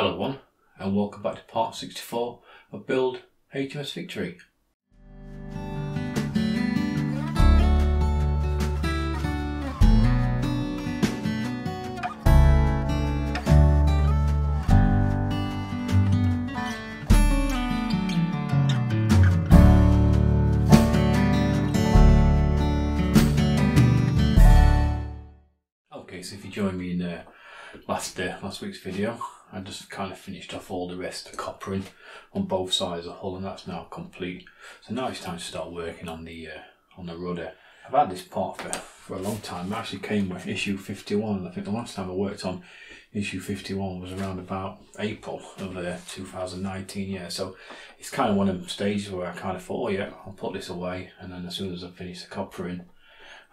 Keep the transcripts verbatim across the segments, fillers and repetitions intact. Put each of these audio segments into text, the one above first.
Hello everyone, and welcome back to part sixty-four of Build H M S Victory. Okay, so if you join me in uh, last uh, last week's video, I just kind of finished off all the rest of the coppering on both sides of the hull, and that's now complete. So now it's time to start working on the uh, on the rudder. I've had this part for, for a long time. I actually came with issue fifty-one, and I think the last time I worked on issue fifty-one was around about April of uh, two thousand nineteen, yeah. So it's kind of one of them stages where I kind of thought, oh yeah, I'll put this away, and then as soon as I finish the coppering,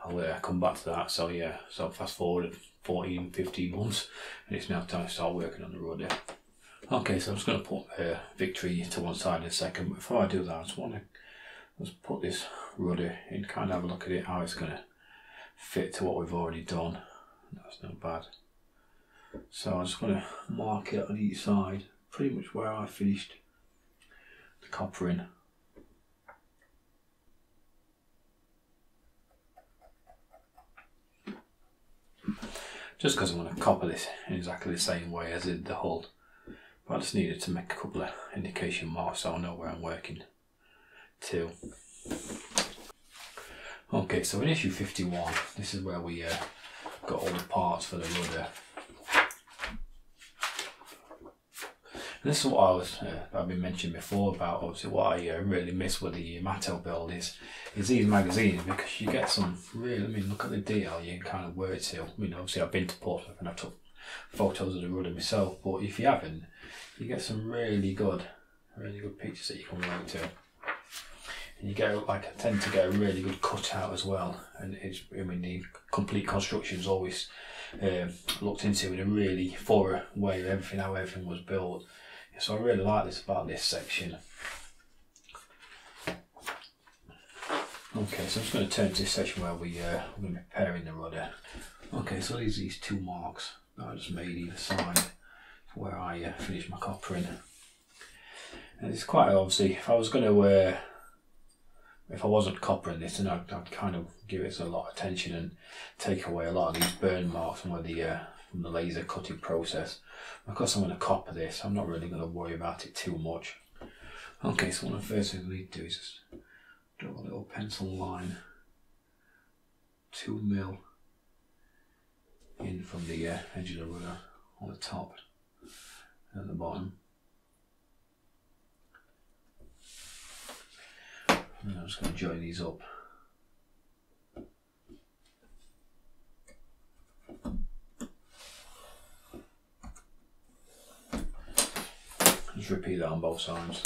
I'll uh, come back to that. So yeah, so fast forward fourteen, fifteen months, and it's now time to start working on the rudder. Okay, so I'm just going to put uh, Victory to one side in a second. Before I do that, I just want to just put this rudder in, kind of have a look at it, how it's going to fit to what we've already done. That's not bad. So I'm just going to mark it on each side, pretty much where I finished the coppering. Just because I want to copper this in exactly the same way as I did the hull, but I just needed to make a couple of indication marks so I know where I'm working to. Okay, so in issue fifty-one, this is where we uh, got all the parts for the rudder. And this is what I was, uh, I've been mentioning before about, obviously what I uh, really miss with the Matto build is, is these magazines, because you get some really, I mean, look at the detail you can kind of work to. I mean, obviously I've been to Portsmouth and I took photos of the rudder myself, but if you haven't, you get some really good, really good pictures that you can work to. And you get, like, I tend to get a really good cutout as well, and it's, I mean, the complete construction is always uh, looked into in a really thorough way of everything, how everything was built. So I really like this about this section. Okay, so I'm just going to turn to this section where we, uh, we're going to be repairing the rudder. Okay, so these are these two marks that I just made either side where I uh, finished my coppering. And it's quite obviously, if I was going to, uh, if I wasn't coppering this, then I'd, I'd kind of give it a lot of attention and take away a lot of these burn marks from where the uh, the laser cutting process. Because I'm going to copper this, I'm not really going to worry about it too much. Okay, so one of the first things we need to do is just draw a little pencil line two mil in from the uh, edge of the rudder on the top and at the bottom. And I'm just going to join these up. Just repeat that on both sides.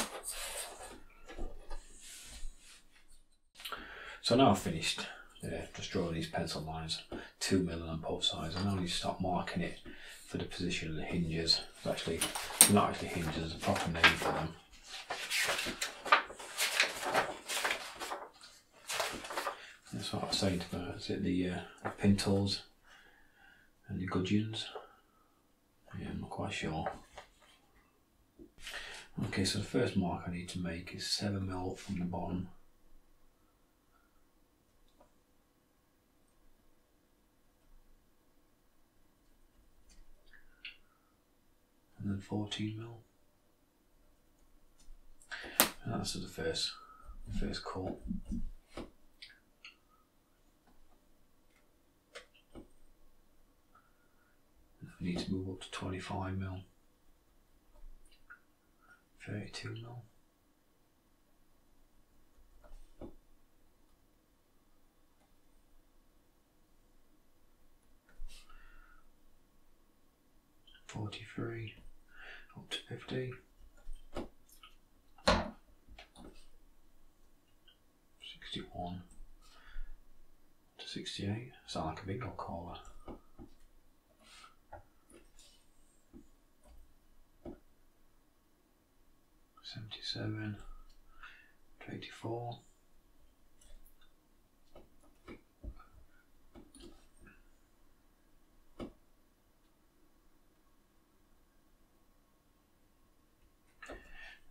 So now I've finished, yeah, just drawing these pencil lines two mil on both sides. I now need to start marking it for the position of the hinges. It's actually not actually hinges, there's a proper name for them. That's what I was saying to them. Is it the uh, the pintles and the gudgeons? Yeah, I'm not quite sure. Okay, so the first mark I need to make is seven mil from the bottom. And then fourteen mil. And that's the first, the first call. I need to move up to twenty-five mil. thirty-two mil. forty-three up to fifty. sixty-one to sixty-eight. Sound like a bingo caller. seventy-seven, twenty-four,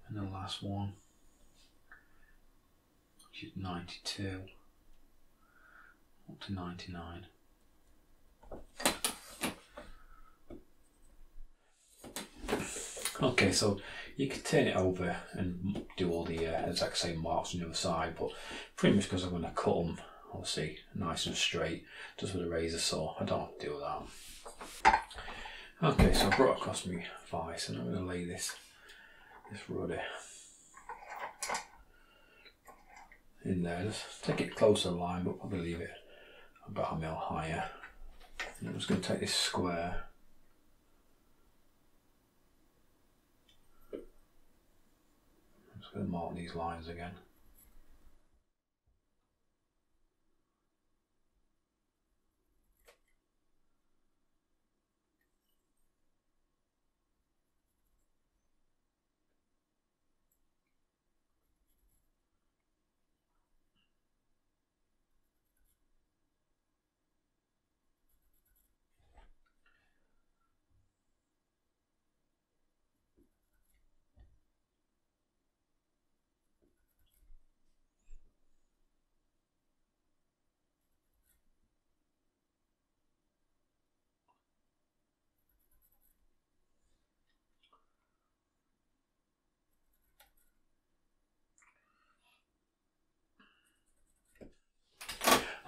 and the last one, which is ninety-two up to ninety-nine. Okay, so you can turn it over and do all the uh, exact same marks on the other side, but pretty much because I'm going to cut them, obviously, nice and straight, just with a razor saw, I don't have to do that. Okay, so I brought across my vise and I'm going to lay this, this rudder in there. Just take it close to the line, but probably leave it about a mil higher. And I'm just going to take this square and mark these lines again.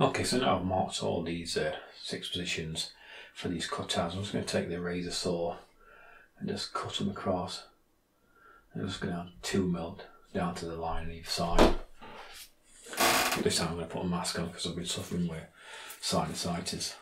Okay, so now I've marked all these uh, six positions for these cutouts. I'm just going to take the razor saw and just cut them across. I'm just going to add two mil down to the line on either side. This time I'm going to put a mask on because I've been suffering with sinusitis.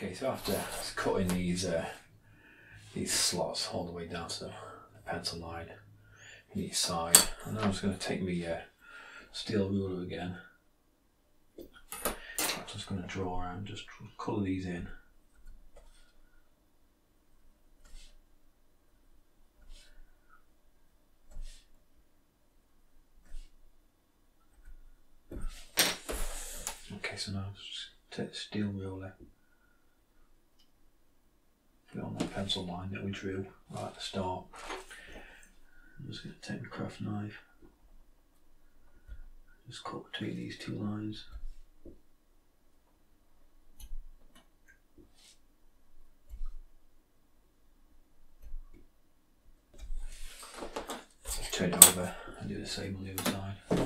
Okay, so after cutting these uh, these slots all the way down to the pencil line on each side, and now I'm just going to take my uh, steel ruler again. I'm just going to draw around, just colour these in. Okay, so now I'll just take the steel ruler. Put it on that pencil line that we drew right at the start. I'm just going to take my craft knife, just cut between these two lines. Just turn it over and do the same on the other side.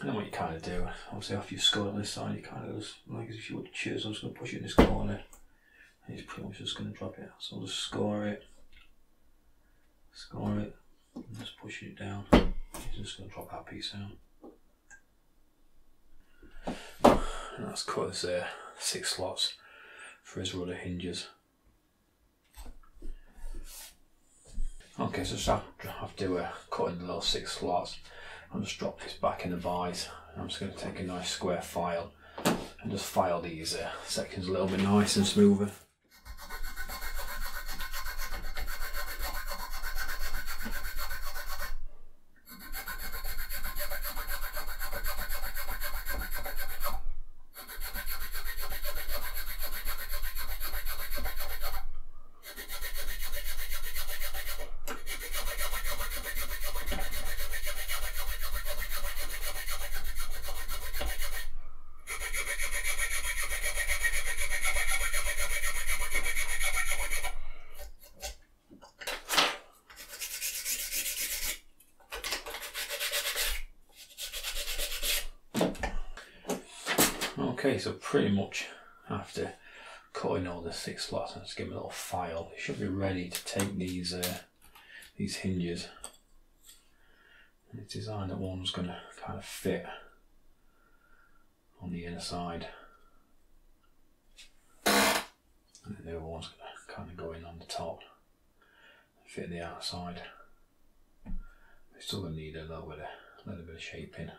And then what you kind of do, obviously after you've scored on this side, you kind of just, like as if you would choose, I'm just going to push it in this corner. And he's pretty much just going to drop it. So I'll just score it, score it, and just pushing it down. He's just going to drop that piece down. And that's cut as uh, six slots for his rudder hinges. Okay, so just have, have to uh, cut in the little six slots. I'll just drop this back in the vise. I'm just going to take a nice square file and just file these uh, sections a little bit nice and smoother. Okay, so pretty much after cutting all the six slots, I'll just give them a little file. It should be ready to take these uh, these hinges. And it's designed that one's going to kind of fit on the inner side, and the other one's going to kind of go in on the top and fit the outside. We're still going to need a little bit of, a little bit of shaping.